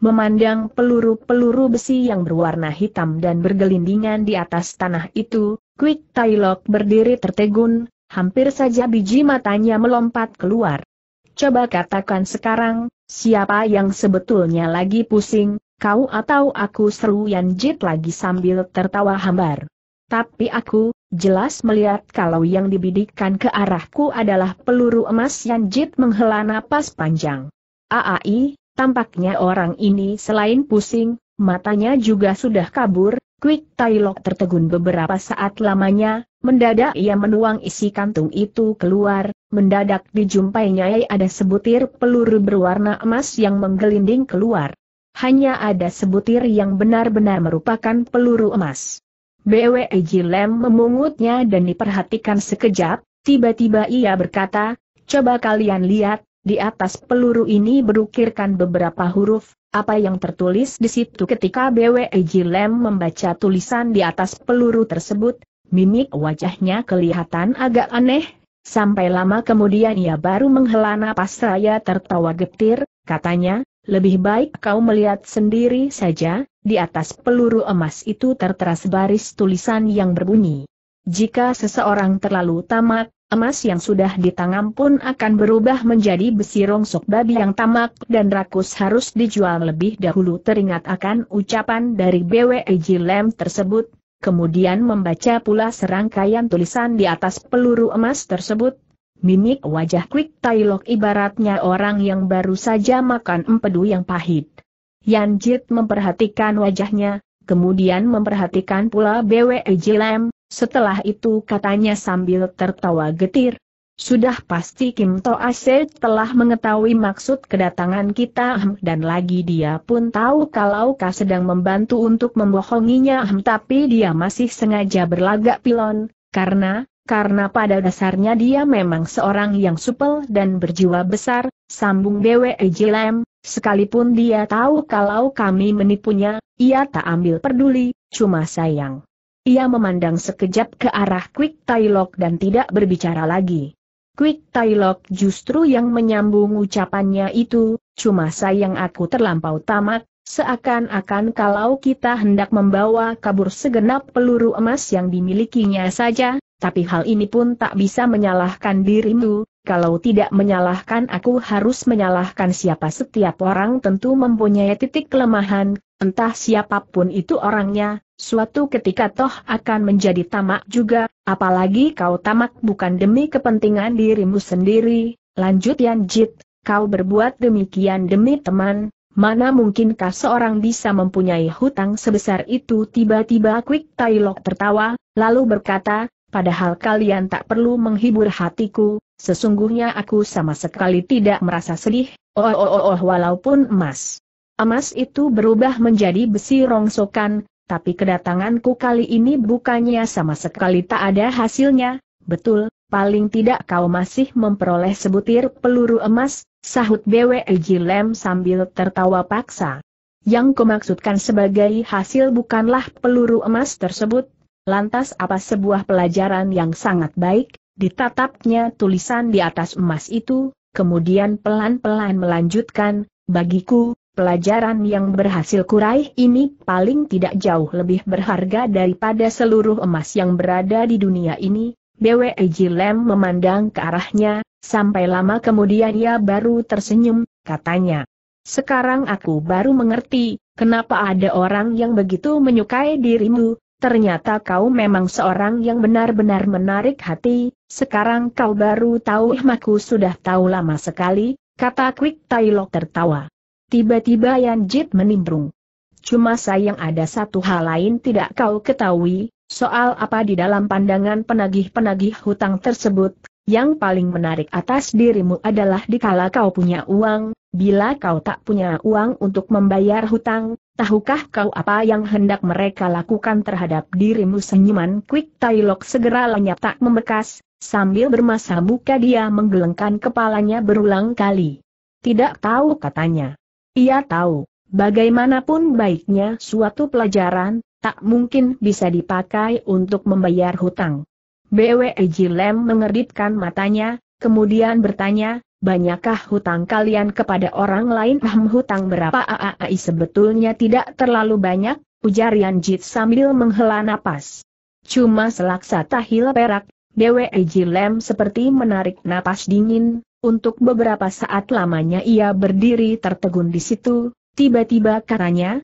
Memandang peluru-peluru besi yang berwarna hitam dan bergelindingan di atas tanah itu, Kwik Tai Lok berdiri tertegun, hampir saja biji matanya melompat keluar. Coba katakan sekarang, siapa yang sebetulnya lagi pusing? Kau atau aku? Seru Yan Jit lagi sambil tertawa hambar. Tapi aku, jelas melihat kalau yang dibidikkan ke arahku adalah peluru emas. Yan Jit menghela napas panjang. Aai, tampaknya orang ini selain pusing, matanya juga sudah kabur. Kwik Tai Lok tertegun beberapa saat lamanya, mendadak ia menuang isi kantung itu keluar, mendadak dijumpainya ada sebutir peluru berwarna emas yang menggelinding keluar. Hanya ada sebutir yang benar-benar merupakan peluru emas. BWE Jilem memungutnya dan diperhatikan sekejap, tiba-tiba ia berkata, coba kalian lihat, di atas peluru ini berukirkan beberapa huruf, apa yang tertulis di situ? Ketika BWE Jilem membaca tulisan di atas peluru tersebut, mimik wajahnya kelihatan agak aneh, sampai lama kemudian ia baru menghela napas raya tertawa getir, katanya, lebih baik kau melihat sendiri saja, di atas peluru emas itu tertera sebaris tulisan yang berbunyi. Jika seseorang terlalu tamak, emas yang sudah ditanam pun akan berubah menjadi besi rongsok babi yang tamak dan rakus harus dijual lebih dahulu. Teringat akan ucapan dari BWE Jilem tersebut, kemudian membaca pula serangkaian tulisan di atas peluru emas tersebut. Mimik wajah Kwik Tai Lok ibaratnya orang yang baru saja makan empedu yang pahit. Yan Jit memperhatikan wajahnya, kemudian memperhatikan pula BWE Jilem. Setelah itu katanya sambil tertawa getir, "Sudah pasti Kim Toa Se telah mengetahui maksud kedatangan kita dan lagi dia pun tahu kalau kau sedang membantu untuk membohonginya tapi dia masih sengaja berlagak pilon, karena pada dasarnya dia memang seorang yang supel dan berjiwa besar," sambung BWE Jilem. "Sekalipun dia tahu kalau kami menipunya, ia tak ambil peduli, cuma sayang. Ia memandang sekejap ke arah Kwik Tai Lok dan tidak berbicara lagi." Kwik Tai Lok justru yang menyambung ucapannya itu, "Cuma sayang aku terlampau tamak, seakan-akan kalau kita hendak membawa kabur segenap peluru emas yang dimilikinya saja. Tapi hal ini pun tak bisa menyalahkan dirimu, kalau tidak menyalahkan aku harus menyalahkan siapa. Setiap orang tentu mempunyai titik kelemahan, entah siapapun itu orangnya, suatu ketika toh akan menjadi tamak juga, apalagi kau tamak bukan demi kepentingan dirimu sendiri," lanjut Yan Jit, "kau berbuat demikian demi teman, mana mungkinkah seorang bisa mempunyai hutang sebesar itu?" Tiba-tiba Kwik Tai Lok tertawa, lalu berkata, "Padahal kalian tak perlu menghibur hatiku, sesungguhnya aku sama sekali tidak merasa sedih, walaupun emas itu berubah menjadi besi rongsokan, tapi kedatanganku kali ini bukannya sama sekali tak ada hasilnya." "Betul, paling tidak kau masih memperoleh sebutir peluru emas," sahut BWE Jilem sambil tertawa paksa. "Yang kumaksudkan sebagai hasil bukanlah peluru emas tersebut." "Lantas apa?" "Sebuah pelajaran yang sangat baik," ditatapnya tulisan di atas emas itu, kemudian pelan-pelan melanjutkan, "Bagiku, pelajaran yang berhasil kuraih ini paling tidak jauh lebih berharga daripada seluruh emas yang berada di dunia ini." BWE Jilem memandang ke arahnya, sampai lama kemudian ia baru tersenyum, katanya, "Sekarang aku baru mengerti, kenapa ada orang yang begitu menyukai dirimu. Ternyata kau memang seorang yang benar-benar menarik hati. Sekarang kau baru tahu." "Aku sudah tahu lama sekali," kata Kwik Tai Lok tertawa. Tiba-tiba Yan Jit menimbrung, "Cuma sayang ada satu hal lain tidak kau ketahui, soal apa di dalam pandangan penagih-penagih hutang tersebut, yang paling menarik atas dirimu adalah dikala kau punya uang, bila kau tak punya uang untuk membayar hutang. Tahukah kau apa yang hendak mereka lakukan terhadap dirimu?" Senyuman Kwik Tai Lok segera lenyap tak membekas, sambil bermasa muka dia menggelengkan kepalanya berulang kali. "Tidak tahu," katanya. Ia tahu, bagaimanapun baiknya suatu pelajaran, tak mungkin bisa dipakai untuk membayar hutang. BWE Jilem mengeritkan matanya, kemudian bertanya, "Banyakkah hutang kalian kepada orang lain?" "Hutang berapa?" "Aai, sebetulnya tidak terlalu banyak," ujar Yan Jit sambil menghela napas. "Cuma selaksa tahil perak." BWE Jilem seperti menarik napas dingin, untuk beberapa saat lamanya ia berdiri tertegun di situ, tiba-tiba katanya,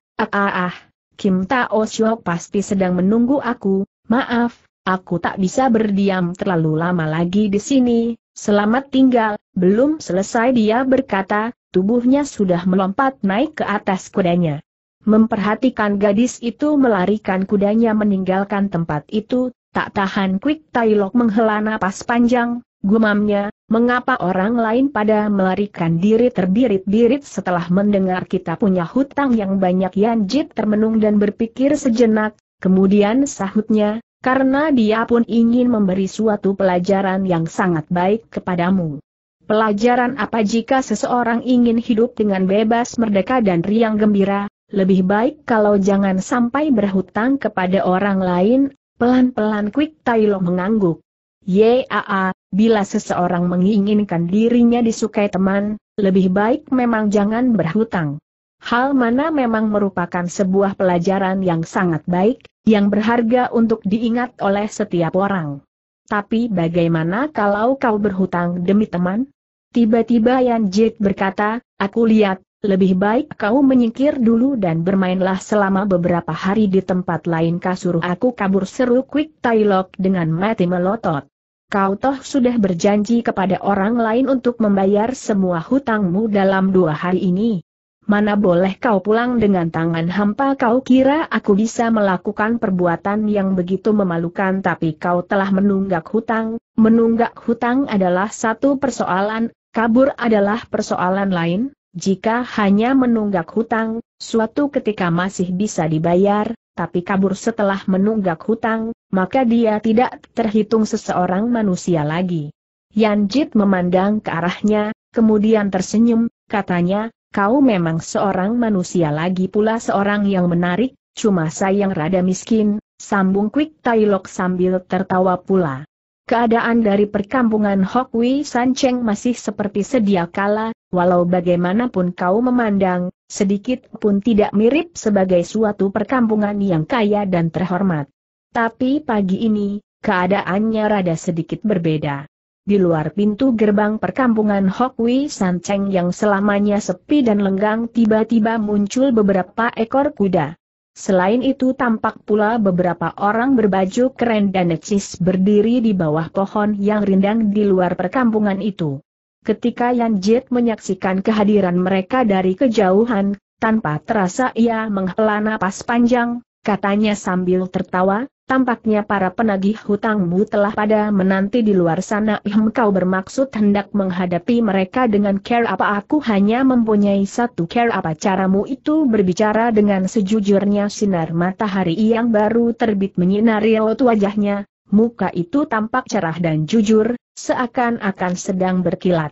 "Kim Tao Shio pasti sedang menunggu aku, maaf, aku tak bisa berdiam terlalu lama lagi di sini. Selamat tinggal." Belum selesai dia berkata, tubuhnya sudah melompat naik ke atas kudanya. Memperhatikan gadis itu melarikan kudanya meninggalkan tempat itu, tak tahan Kwik Tai Lok menghela napas panjang, gumamnya, "Mengapa orang lain pada melarikan diri terbirit-birit setelah mendengar kita punya hutang yang banyak?" Yan Jit termenung dan berpikir sejenak, kemudian sahutnya, "Karena dia pun ingin memberi suatu pelajaran yang sangat baik kepadamu." "Pelajaran apa?" "Jika seseorang ingin hidup dengan bebas merdeka dan riang gembira, lebih baik kalau jangan sampai berhutang kepada orang lain." Pelan-pelan Kwik Tai Lok mengangguk. "Yaa, bila seseorang menginginkan dirinya disukai teman, lebih baik memang jangan berhutang." "Hal mana memang merupakan sebuah pelajaran yang sangat baik, yang berharga untuk diingat oleh setiap orang. Tapi bagaimana kalau kau berhutang demi teman?" Tiba-tiba Yan Jit berkata, "Aku lihat, Lebih baik kau menyingkir dulu dan bermainlah selama beberapa hari di tempat lain. Kasuruh aku kabur, seru Kwik Tai Lok dengan mati melotot. Kau toh sudah berjanji kepada orang lain untuk membayar semua hutangmu dalam 2 hari ini. Mana boleh kau pulang dengan tangan hampa. Kau kira aku bisa melakukan perbuatan yang begitu memalukan? Tapi kau telah menunggak hutang. Menunggak hutang adalah satu persoalan, kabur adalah persoalan lain. Jika hanya menunggak hutang, suatu ketika masih bisa dibayar, tapi kabur setelah menunggak hutang, maka dia tidak terhitung seseorang manusia lagi. Yan Jit memandang ke arahnya, kemudian tersenyum, katanya, kau memang seorang manusia lagi pula seorang yang menarik, cuma sayang rada miskin, sambung Kwik Tai Lok sambil tertawa pula. Keadaan dari perkampungan Hokwi Sancheng masih seperti sedia kala, walau bagaimanapun kau memandang, sedikit pun tidak mirip sebagai suatu perkampungan yang kaya dan terhormat. Tapi pagi ini, keadaannya rada sedikit berbeda. Di luar pintu gerbang perkampungan Hokwi Sancheng yang selamanya sepi dan lenggang tiba-tiba muncul beberapa ekor kuda. Selain itu tampak pula beberapa orang berbaju keren dan necis berdiri di bawah pohon yang rindang di luar perkampungan itu. Ketika Yan Jit menyaksikan kehadiran mereka dari kejauhan, tanpa terasa ia menghela napas panjang, katanya sambil tertawa, tampaknya para penagih hutangmu telah pada menanti di luar sana. Kau bermaksud hendak menghadapi mereka dengan cara apa? Aku hanya mempunyai satu cara. Apa caramu itu? Berbicara dengan sejujurnya, sinar matahari yang baru terbit menyinari raut wajahnya, muka itu tampak cerah dan jujur, seakan-akan sedang berkilat.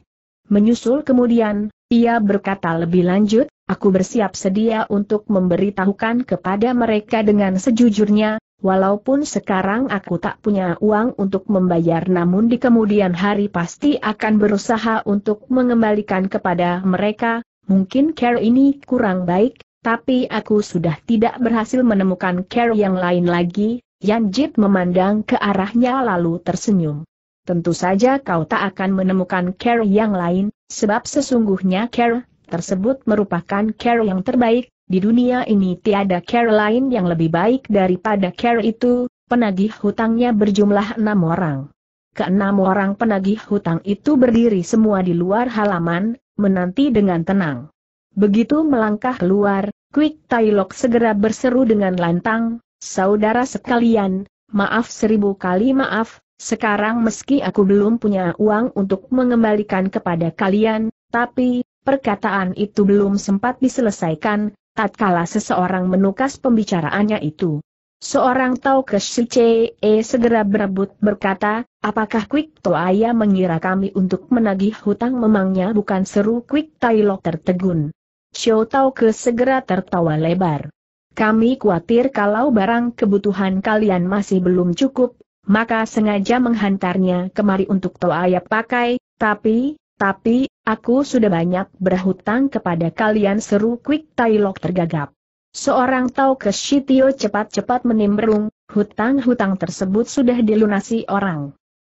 Menyusul kemudian, ia berkata lebih lanjut, aku bersiap sedia untuk memberitahukan kepada mereka dengan sejujurnya, walaupun sekarang aku tak punya uang untuk membayar, namun di kemudian hari pasti akan berusaha untuk mengembalikan kepada mereka. Mungkin care ini kurang baik, tapi aku sudah tidak berhasil menemukan care yang lain lagi. Yan Jit memandang ke arahnya lalu tersenyum. Tentu saja kau tak akan menemukan care yang lain, sebab sesungguhnya care tersebut merupakan care yang terbaik. Di dunia ini tiada care lain yang lebih baik daripada care itu. Penagih hutangnya berjumlah 6 orang. Ke-6 orang penagih hutang itu berdiri semua di luar halaman, menanti dengan tenang. Begitu melangkah keluar, Kwik Tai Lok segera berseru dengan lantang, saudara sekalian, maaf 1000 kali maaf, sekarang meski aku belum punya uang untuk mengembalikan kepada kalian, tapi perkataan itu belum sempat diselesaikan. Tatkala seseorang menukas pembicaraannya itu, seorang Tahu ke Shitio segera berebut berkata, apakah Kwik Toaya mengira kami untuk menagih hutang? Memangnya bukan, seru Kwik Tai Lok tertegun. Tio Tauke segera tertawa lebar. Kami khawatir kalau barang kebutuhan kalian masih belum cukup, maka sengaja menghantarnya kemari untuk Toaya pakai, tapi aku sudah banyak berhutang kepada kalian, seru Kwik Tai Lok tergagap. Seorang Tahu ke Shitio cepat-cepat menimbrung, hutang-hutang tersebut sudah dilunasi orang.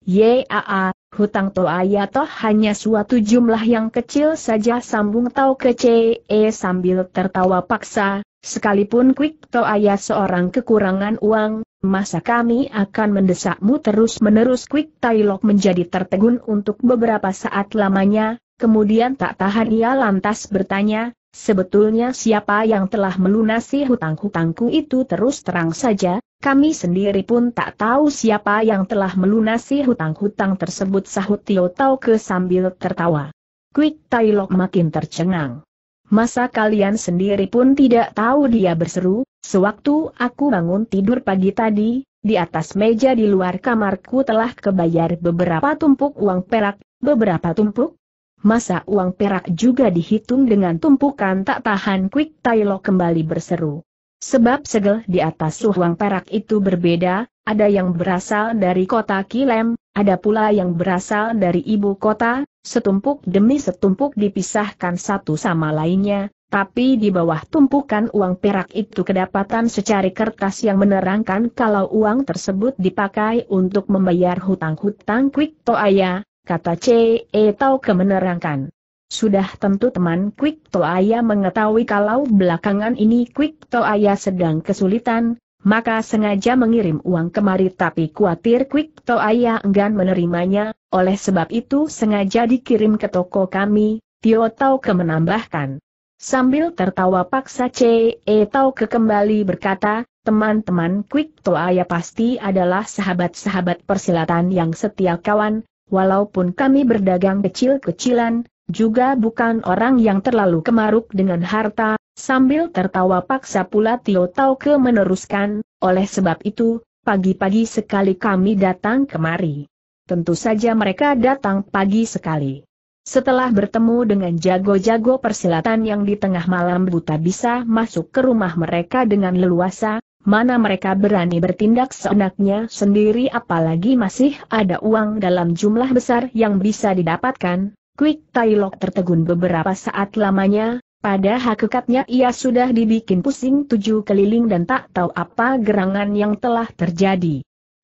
Yaa, hutang Toaya toh hanya suatu jumlah yang kecil saja, sambung Tahu ke Chee sambil tertawa paksa, sekalipun Kwik Toaya seorang kekurangan uang, masa kami akan mendesakmu terus-menerus? Kwik Tai Lok menjadi tertegun untuk beberapa saat lamanya, kemudian tak tahan ia lantas bertanya, sebetulnya siapa yang telah melunasi hutang-hutangku itu? Terus terang saja, kami sendiri pun tak tahu siapa yang telah melunasi hutang-hutang tersebut, sahut Tio Tauke sambil tertawa. Kwik Tai Lok makin tercengang. Masa kalian sendiri pun tidak tahu? Dia berseru. Sewaktu aku bangun tidur pagi tadi, di atas meja di luar kamarku telah kebayar beberapa tumpuk uang perak. Beberapa tumpuk? Masa uang perak juga dihitung dengan tumpukan? Tak tahan Kwik Tai Lok kembali berseru. Sebab segel di atas uang perak itu berbeda, ada yang berasal dari kota Kilem, ada pula yang berasal dari ibu kota, setumpuk demi setumpuk dipisahkan satu sama lainnya. Tapi di bawah tumpukan uang perak itu kedapatan secari kertas yang menerangkan kalau uang tersebut dipakai untuk membayar hutang-hutang Kwik Toaya, kata C.E. Tauke menerangkan. Sudah tentu teman Kwik Toa mengetahui kalau belakangan ini Kwik Toa sedang kesulitan, maka sengaja mengirim uang kemari tapi khawatir Kwik Toa enggan menerimanya, oleh sebab itu sengaja dikirim ke toko kami, Tio Tauke menambahkan. Sambil tertawa paksa C.E. Tauke kembali berkata, teman-teman Kwik Toa pasti adalah sahabat-sahabat persilatan yang setia kawan, walaupun kami berdagang kecil-kecilan, juga bukan orang yang terlalu kemaruk dengan harta. Sambil tertawa paksa pula Tio Tauke meneruskan, oleh sebab itu, pagi-pagi sekali kami datang kemari. Tentu saja mereka datang pagi sekali. Setelah bertemu dengan jago-jago persilatan yang di tengah malam buta bisa masuk ke rumah mereka dengan leluasa, mana mereka berani bertindak seenaknya sendiri apalagi masih ada uang dalam jumlah besar yang bisa didapatkan. Kwik Tai Lok tertegun beberapa saat lamanya. Pada hakikatnya ia sudah dibikin pusing 7 keliling dan tak tahu apa gerangan yang telah terjadi.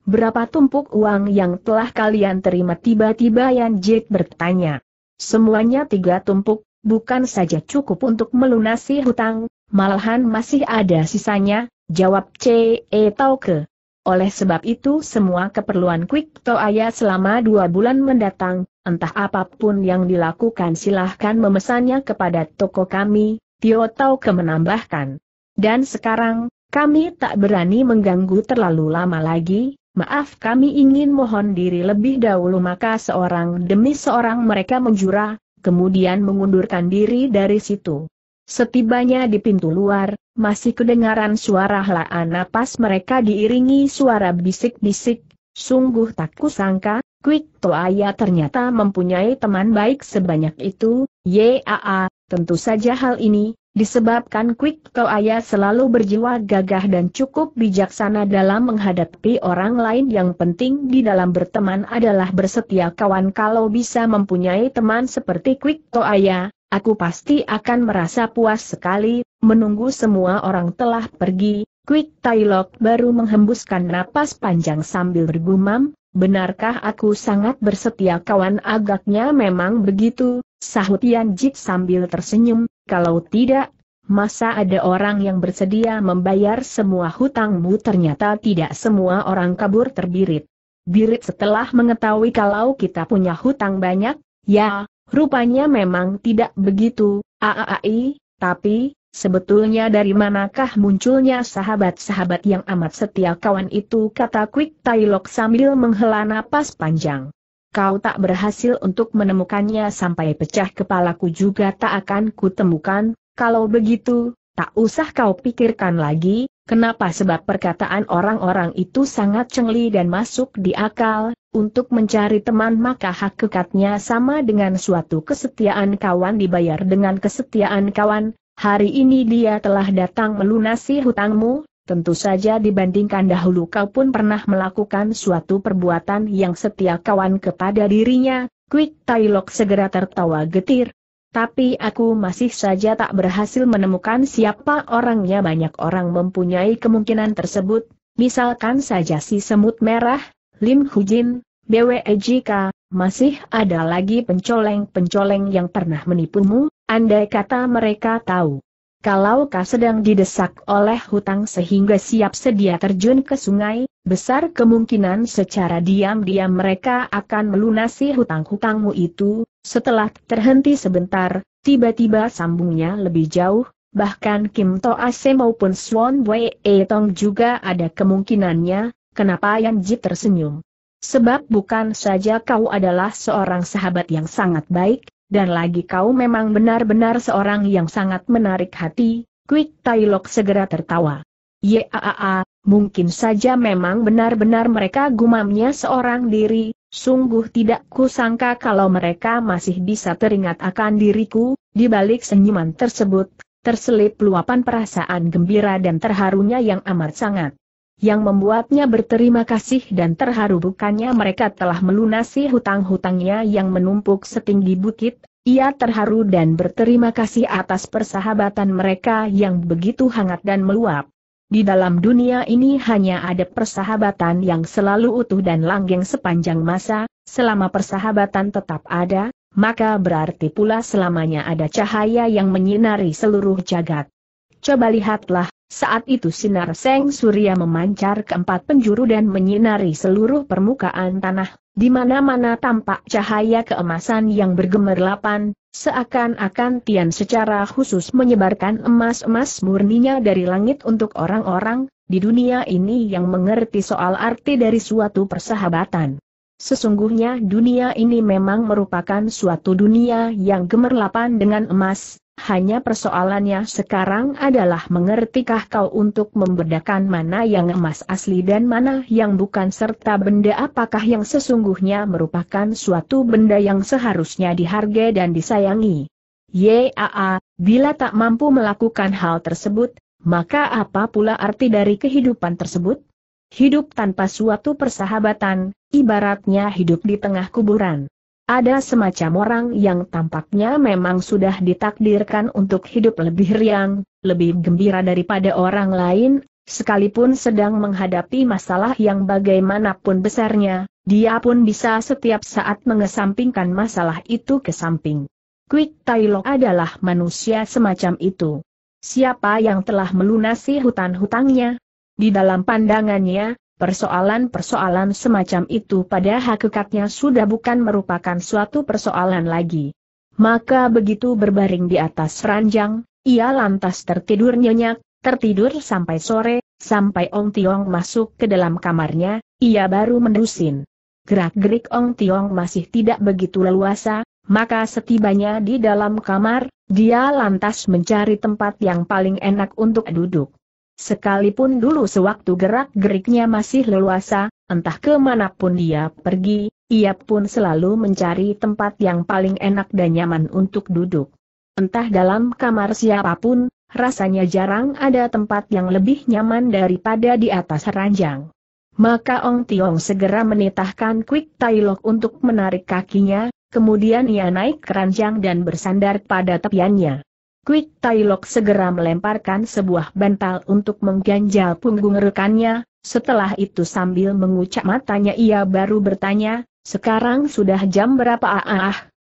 Berapa tumpuk uang yang telah kalian terima? Tiba-tiba Yan Jit bertanya. Semuanya 3 tumpuk, bukan saja cukup untuk melunasi hutang, malahan masih ada sisanya, jawab C.E. Tauke. Oleh sebab itu semua keperluan Kwik Toa selama 2 bulan mendatang, entah apapun yang dilakukan silahkan memesannya kepada toko kami, Tio Tauke menambahkan. Dan sekarang, kami tak berani mengganggu terlalu lama lagi, maaf kami ingin mohon diri lebih dahulu. Maka seorang demi seorang mereka menjura, kemudian mengundurkan diri dari situ. Setibanya di pintu luar, masih kedengaran suara helaan napas mereka diiringi suara bisik-bisik, sungguh tak kusangka. Kwik Toa ternyata mempunyai teman baik sebanyak itu, yaa, tentu saja hal ini disebabkan Kwik Toa selalu berjiwa gagah dan cukup bijaksana dalam menghadapi orang lain. Yang penting di dalam berteman adalah bersetia kawan. Kalau bisa mempunyai teman seperti Kwik Toa, aku pasti akan merasa puas sekali. Menunggu semua orang telah pergi, Kwik Tai Lok baru menghembuskan napas panjang sambil bergumam. Benarkah aku sangat bersetia kawan? Agaknya memang begitu, sahut Yan Jit sambil tersenyum, kalau tidak, masa ada orang yang bersedia membayar semua hutangmu? Ternyata tidak semua orang kabur terbirit-birit setelah mengetahui kalau kita punya hutang banyak, ya, rupanya memang tidak begitu, aai, tapi, sebetulnya dari manakah munculnya sahabat-sahabat yang amat setia kawan itu? Kata Kwik Tai Lok sambil menghela napas panjang. Kau tak berhasil untuk menemukannya, sampai pecah kepalaku juga tak akan kutemukan. Kalau begitu, tak usah kau pikirkan lagi, kenapa? Sebab perkataan orang-orang itu sangat cengli dan masuk di akal. Untuk mencari teman maka hakikatnya sama dengan suatu kesetiaan kawan dibayar dengan kesetiaan kawan. Hari ini dia telah datang melunasi hutangmu, tentu saja dibandingkan dahulu kau pun pernah melakukan suatu perbuatan yang setia kawan kepada dirinya. Kwik Tai Lok segera tertawa getir. Tapi aku masih saja tak berhasil menemukan siapa orangnya. Banyak orang mempunyai kemungkinan tersebut, misalkan saja si semut merah, Lim Hujin, BWE Jilem, masih ada lagi pencoleng-pencoleng yang pernah menipumu. Andai kata mereka tahu kalau kau sedang didesak oleh hutang sehingga siap sedia terjun ke sungai, besar kemungkinan secara diam-diam mereka akan melunasi hutang-hutangmu itu. Setelah terhenti sebentar, tiba-tiba sambungnya lebih jauh, bahkan Kim Toa Se maupun Swan Bwe Tong juga ada kemungkinannya. Kenapa? Yan Jit tersenyum. Sebab bukan saja kau adalah seorang sahabat yang sangat baik, dan lagi kau memang benar-benar seorang yang sangat menarik hati. Kwik Tai Lok segera tertawa. Yaa, mungkin saja memang benar-benar mereka, gumamnya seorang diri. Sungguh tidak kusangka kalau mereka masih bisa teringat akan diriku. Di balik senyuman tersebut, terselip luapan perasaan gembira dan terharunya yang amat sangat, yang membuatnya berterima kasih dan terharu. Bukannya mereka telah melunasi hutang-hutangnya yang menumpuk setinggi bukit, ia terharu dan berterima kasih atas persahabatan mereka yang begitu hangat dan meluap. Di dalam dunia ini hanya ada persahabatan yang selalu utuh dan langgeng sepanjang masa. Selama persahabatan tetap ada, maka berarti pula selamanya ada cahaya yang menyinari seluruh jagat. Coba lihatlah, saat itu sinar Seng Surya memancar ke empat penjuru dan menyinari seluruh permukaan tanah, di mana-mana tampak cahaya keemasan yang bergemerlapan, seakan-akan Tian secara khusus menyebarkan emas-emas murninya dari langit untuk orang-orang di dunia ini yang mengerti soal arti dari suatu persahabatan. Sesungguhnya dunia ini memang merupakan suatu dunia yang gemerlapan dengan emas, hanya persoalannya sekarang adalah mengertikah kau untuk membedakan mana yang emas asli dan mana yang bukan serta benda apakah yang sesungguhnya merupakan suatu benda yang seharusnya dihargai dan disayangi. Yaa, bila tak mampu melakukan hal tersebut, maka apa pula arti dari kehidupan tersebut? Hidup tanpa suatu persahabatan, ibaratnya hidup di tengah kuburan. Ada semacam orang yang tampaknya memang sudah ditakdirkan untuk hidup lebih riang, lebih gembira daripada orang lain, sekalipun sedang menghadapi masalah yang bagaimanapun besarnya, dia pun bisa setiap saat mengesampingkan masalah itu ke samping. Kwik Tai Lok adalah manusia semacam itu. Siapa yang telah melunasi hutang-hutangnya? Di dalam pandangannya, persoalan-persoalan semacam itu pada hakikatnya sudah bukan merupakan suatu persoalan lagi. Maka begitu berbaring di atas ranjang, ia lantas tertidur nyenyak, tertidur sampai sore, sampai Ong Tiong masuk ke dalam kamarnya, ia baru mendusin. Gerak-gerik Ong Tiong masih tidak begitu leluasa, maka setibanya di dalam kamar, dia lantas mencari tempat yang paling enak untuk duduk. Sekalipun dulu sewaktu gerak-geriknya masih leluasa, entah kemanapun dia pergi, ia pun selalu mencari tempat yang paling enak dan nyaman untuk duduk. Entah dalam kamar siapapun, rasanya jarang ada tempat yang lebih nyaman daripada di atas ranjang. Maka Ong Tiong segera menitahkan Kwik Tai Lok untuk menarik kakinya, kemudian ia naik keranjang dan bersandar pada tepiannya. Kwik Tai Lok segera melemparkan sebuah bantal untuk mengganjal punggung rekannya, setelah itu sambil mengucap matanya ia baru bertanya, sekarang sudah jam berapa?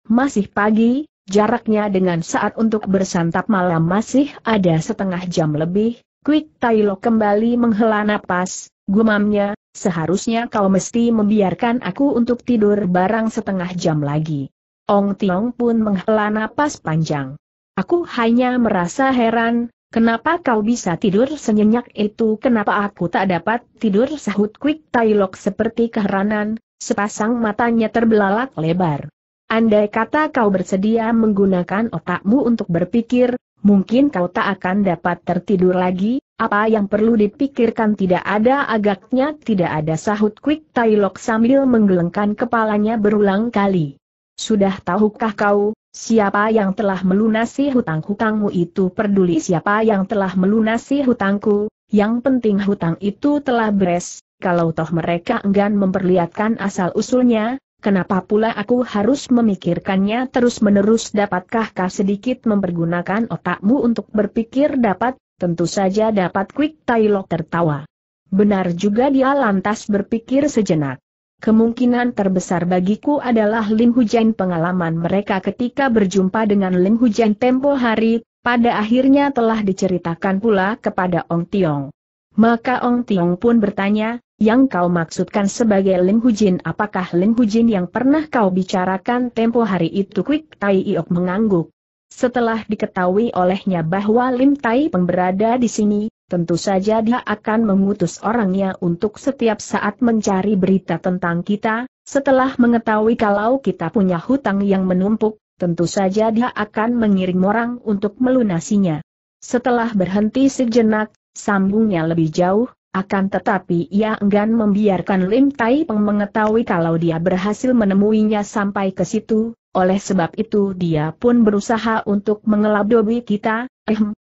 Masih pagi, jaraknya dengan saat untuk bersantap malam masih ada setengah jam lebih. Kwik Tai Lok kembali menghela napas, gumamnya, seharusnya kau mesti membiarkan aku untuk tidur barang setengah jam lagi. Ong Tiong pun menghela napas panjang. Aku hanya merasa heran, kenapa kau bisa tidur senyenyak itu? Kenapa aku tak dapat tidur? Sahut Kwik Tai Lok seperti keheranan, sepasang matanya terbelalak lebar. Andai kata kau bersedia menggunakan otakmu untuk berpikir, mungkin kau tak akan dapat tertidur lagi. Apa yang perlu dipikirkan tidak ada, agaknya tidak ada, sahut Kwik Tai Lok sambil menggelengkan kepalanya berulang kali. Sudah tahukah kau? Siapa yang telah melunasi hutang-hutangmu itu? Peduli siapa yang telah melunasi hutangku, yang penting hutang itu telah beres. Kalau toh mereka enggan memperlihatkan asal-usulnya, kenapa pula aku harus memikirkannya terus-menerus? Dapatkah kau sedikit mempergunakan otakmu untuk berpikir? Dapat, tentu saja dapat. Kwik Tai Lok tertawa. Benar juga, dia lantas berpikir sejenak. Kemungkinan terbesar bagiku adalah Lim Hujin. Pengalaman mereka ketika berjumpa dengan Lim Hujin tempo hari, pada akhirnya telah diceritakan pula kepada Ong Tiong. Maka Ong Tiong pun bertanya, yang kau maksudkan sebagai Lim Hujin, apakah Lim Hujin yang pernah kau bicarakan tempo hari itu? Kwik Tai Lok mengangguk. Setelah diketahui olehnya bahwa Lim Tai Peng berada di sini, tentu saja dia akan mengutus orangnya untuk setiap saat mencari berita tentang kita. Setelah mengetahui kalau kita punya hutang yang menumpuk, tentu saja dia akan mengirim orang untuk melunasinya. Setelah berhenti sejenak, sambungnya lebih jauh, akan tetapi ia enggan membiarkan Lim Tai Peng mengetahui kalau dia berhasil menemuinya sampai ke situ. Oleh sebab itu dia pun berusaha untuk mengelabui kita.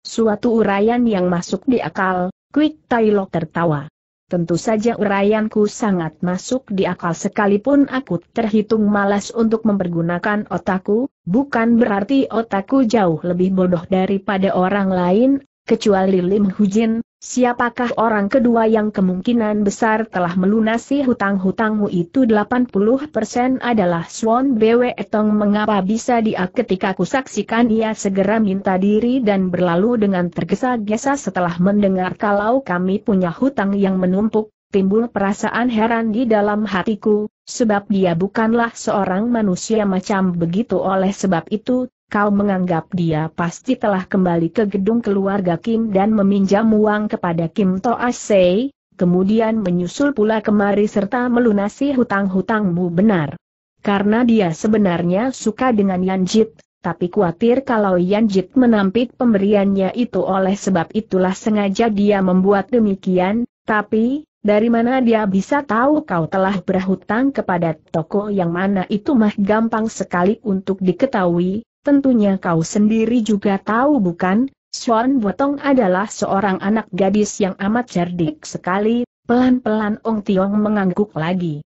Suatu uraian yang masuk di akal. Kwik Tai Lok tertawa. Tentu saja uraianku sangat masuk di akal, sekalipun aku terhitung malas untuk mempergunakan otakku, bukan berarti otakku jauh lebih bodoh daripada orang lain, kecuali Lim Hujin, Siapakah orang kedua yang kemungkinan besar telah melunasi hutang-hutangmu itu? 80% adalah Swan Bwe Tong. Mengapa bisa dia? Ketika kusaksikan ia segera minta diri dan berlalu dengan tergesa-gesa. Setelah mendengar kalau kami punya hutang yang menumpuk, timbul perasaan heran di dalam hatiku, sebab dia bukanlah seorang manusia macam begitu. Oleh sebab itu, kau menganggap dia pasti telah kembali ke gedung keluarga Kim dan meminjam uang kepada Kim Toa Se, kemudian menyusul pula kemari serta melunasi hutang-hutangmu. Benar. Karena dia sebenarnya suka dengan Yan Jit, tapi khawatir kalau Yan Jit menampik pemberiannya itu. Oleh sebab itulah sengaja dia membuat demikian, tapi dari mana dia bisa tahu kau telah berhutang kepada toko yang mana? Itu mah gampang sekali untuk diketahui. Tentunya kau sendiri juga tahu bukan, Swan Bwe Tong adalah seorang anak gadis yang amat cerdik sekali. Pelan-pelan Ong Tiong mengangguk lagi.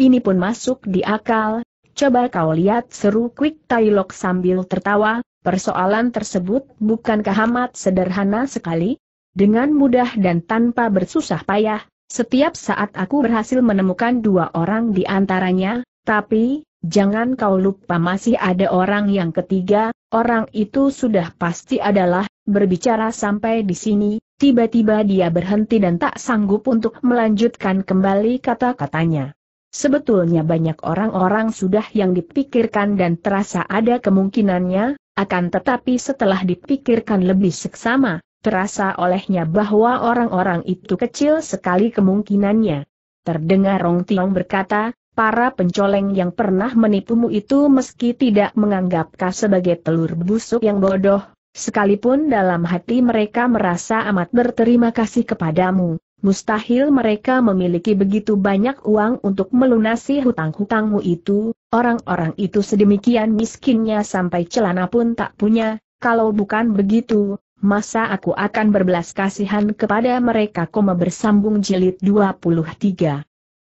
Ini pun masuk di akal, coba kau lihat, seru Kwik Tai Lok sambil tertawa, persoalan tersebut bukankah amat sederhana sekali? Dengan mudah dan tanpa bersusah payah, setiap saat aku berhasil menemukan dua orang di antaranya, tapi jangan kau lupa masih ada orang yang ketiga. Orang itu sudah pasti adalah. Berbicara sampai di sini, tiba-tiba dia berhenti dan tak sanggup untuk melanjutkan kembali kata-katanya. Sebetulnya banyak orang-orang sudah yang dipikirkan dan terasa ada kemungkinannya, akan tetapi setelah dipikirkan lebih seksama, terasa olehnya bahwa orang-orang itu kecil sekali kemungkinannya. Terdengar Ong Tiong berkata, para pencoleng yang pernah menipumu itu meski tidak menganggap kau sebagai telur busuk yang bodoh, sekalipun dalam hati mereka merasa amat berterima kasih kepadamu, mustahil mereka memiliki begitu banyak uang untuk melunasi hutang-hutangmu itu. Orang-orang itu sedemikian miskinnya sampai celana pun tak punya. Kalau bukan begitu, masa aku akan berbelas kasihan kepada mereka? Bersambung jilid 23.